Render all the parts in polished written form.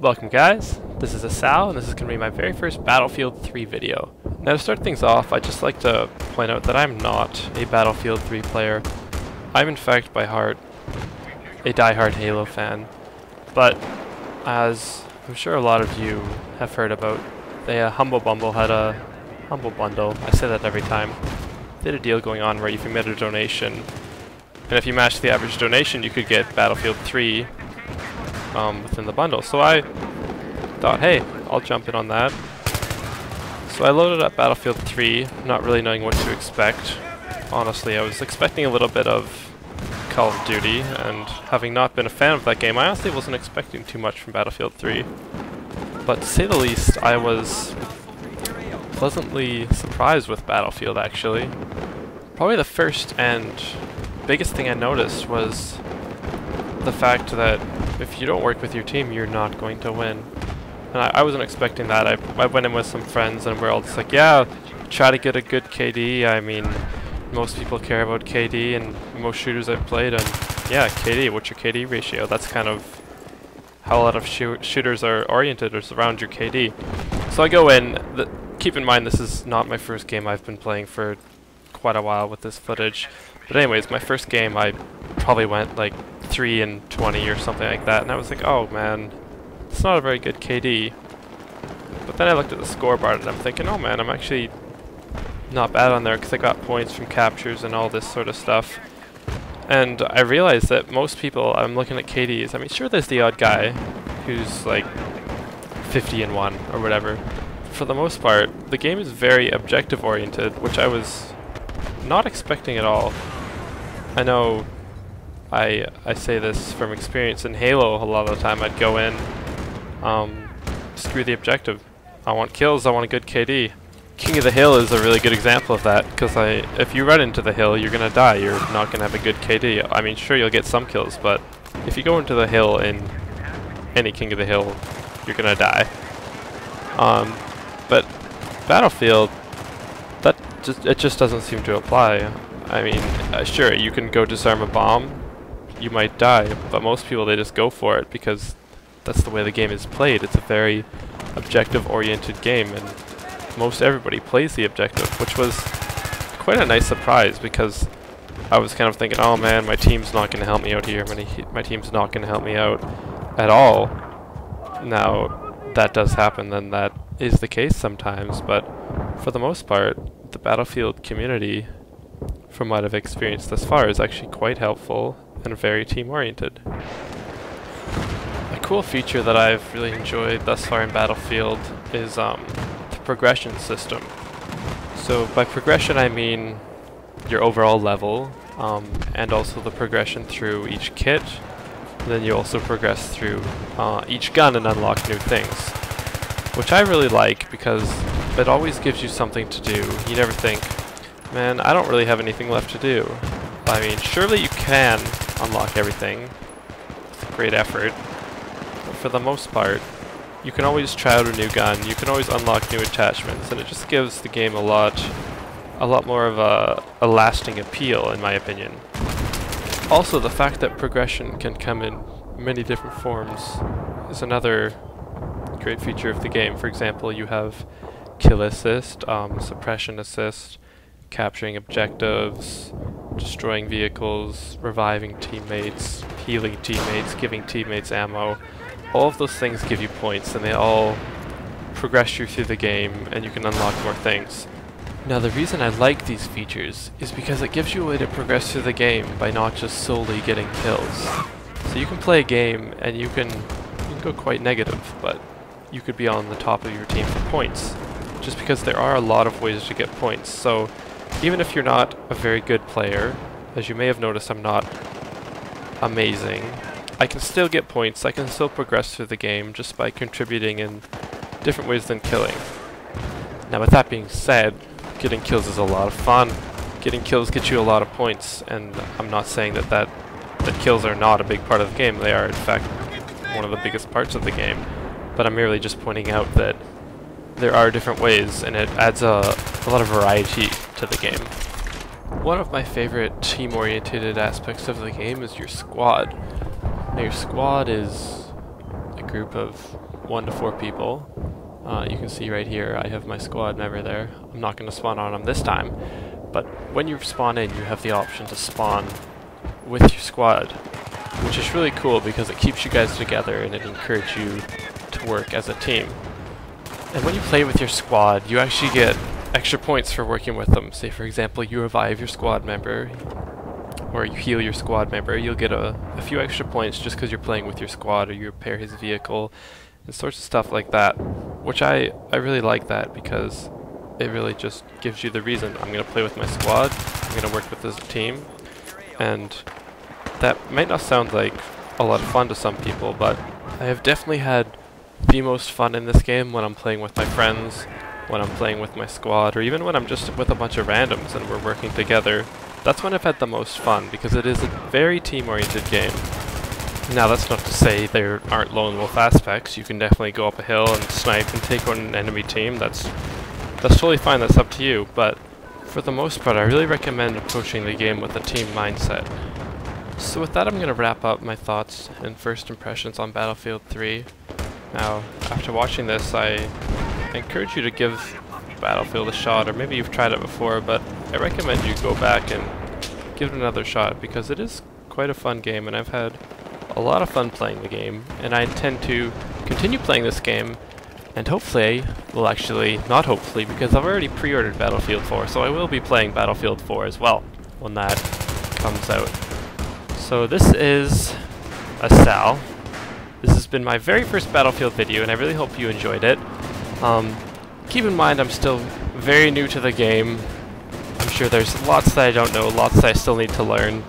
Welcome guys, this is Asal and this is going to be my very first Battlefield 3 video. Now to start things off, I'd just like to point out that I'm not a Battlefield 3 player. I'm in fact by heart a diehard Halo fan, but as I'm sure a lot of you have heard about, Humble Bundle, I say that every time, they had a deal going on where if you made a donation, and if you matched the average donation, you could get Battlefield 3 within the bundle. So I thought, hey, I'll jump in on that. So I loaded up Battlefield 3, not really knowing what to expect. Honestly, I was expecting a little bit of Call of Duty, and having not been a fan of that game, I honestly wasn't expecting too much from Battlefield 3. But to say the least, I was pleasantly surprised with Battlefield, actually. Probably the first and biggest thing I noticed was the fact that if you don't work with your team, you're not going to win. And I wasn't expecting that. I went in with some friends and we're all just like, yeah, try to get a good KD. I mean, most people care about KD and most shooters I've played, and yeah, KD, what's your KD ratio? That's kind of how a lot of shooters are oriented, is around your KD. So I go in, keep in mind this is not my first game, I've been playing for quite a while with this footage. But anyways, my first game I probably went like 3-20 or something like that, and I was like, oh man, it's not a very good KD. But then I looked at the scoreboard and I'm thinking, oh man, I'm actually not bad on there because I got points from captures and all this sort of stuff. And I realized that most people, I'm looking at KDs, I mean sure there's the odd guy who's like 50-1 or whatever. For the most part, the game is very objective oriented, which I was not expecting at all. I know I say this from experience in Halo a lot of the time. I'd go in, screw the objective. I want kills, I want a good KD. King of the Hill is a really good example of that, because if you run into the hill, you're going to die. You're not going to have a good KD. I mean, sure, you'll get some kills, but if you go into the hill in any King of the Hill, you're going to die. But Battlefield, it just doesn't seem to apply. I mean, sure, you can go disarm a bomb, you might die, but most people, they just go for it because that's the way the game is played. It's a very objective-oriented game, and most everybody plays the objective, which was quite a nice surprise because I was kind of thinking, oh man, my team's not going to help me out here, my team's not going to help me out at all. Now, that does happen, and that is the case sometimes, but for the most part, the Battlefield community, from what I've experienced thus far, is actually quite helpful and very team-oriented. A cool feature that I've really enjoyed thus far in Battlefield is the progression system. So by progression I mean your overall level, and also the progression through each kit, and then you also progress through each gun and unlock new things, which I really like because it always gives you something to do. You never think, man, I don't really have anything left to do. I mean, surely you can unlock everything with great effort, but for the most part, you can always try out a new gun, you can always unlock new attachments, and it just gives the game a lot more of a lasting appeal, in my opinion. Also, the fact that progression can come in many different forms is another great feature of the game. For example, you have kill assist, suppression assist, capturing objectives, destroying vehicles, reviving teammates, healing teammates, giving teammates ammo. All of those things give you points, and they all progress you through the game, and you can unlock more things. Now the reason I like these features is because it gives you a way to progress through the game by not just solely getting kills. So you can play a game and you can go quite negative, but you could be on the top of your team for points, just because there are a lot of ways to get points. So even if you're not a very good player, as you may have noticed, I'm not amazing, I can still get points, I can still progress through the game just by contributing in different ways than killing. Now with that being said, getting kills is a lot of fun. Getting kills gets you a lot of points, and I'm not saying that kills are not a big part of the game. They are, in fact, one of the biggest parts of the game. But I'm merely just pointing out that there are different ways, and it adds a lot of variety to the game. One of my favorite team-oriented aspects of the game is your squad. Now your squad is a group of 1 to 4 people. You can see right here I have my squad member there. I'm not going to spawn on them this time, but when you spawn in you have the option to spawn with your squad, which is really cool because it keeps you guys together and it encourages you to work as a team. And when you play with your squad, you actually get extra points for working with them. Say for example you revive your squad member or you heal your squad member, you'll get a few extra points just because you're playing with your squad, or you repair his vehicle and sorts of stuff like that, which I really like that because it really just gives you the reason. I'm going to play with my squad, I'm going to work with this team, and that might not sound like a lot of fun to some people, but I have definitely had the most fun in this game when I'm playing with my friends, when I'm playing with my squad, or even when I'm just with a bunch of randoms and we're working together. That's when I've had the most fun, because it is a very team-oriented game. Now that's not to say there aren't lone wolf aspects. You can definitely go up a hill and snipe and take on an enemy team. That's totally fine, that's up to you, but for the most part I really recommend approaching the game with a team mindset. So with that I'm going to wrap up my thoughts and first impressions on Battlefield 3. Now after watching this I encourage you to give Battlefield a shot, or maybe you've tried it before, but I recommend you go back and give it another shot because it is quite a fun game and I've had a lot of fun playing the game, and I intend to continue playing this game, and hopefully, well actually not hopefully, because I've already pre-ordered Battlefield 4, so I will be playing Battlefield 4 as well when that comes out. So this is Asal. This has been my very first Battlefield video and I really hope you enjoyed it. Keep in mind I'm still very new to the game. I'm sure there's lots that I don't know, lots that I still need to learn.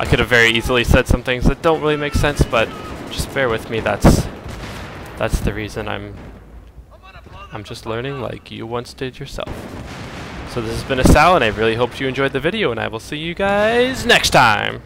I could have very easily said some things that don't really make sense, but just bear with me, that's the reason I'm just learning like you once did yourself. So this has been Asal and I really hope you enjoyed the video and I will see you guys next time!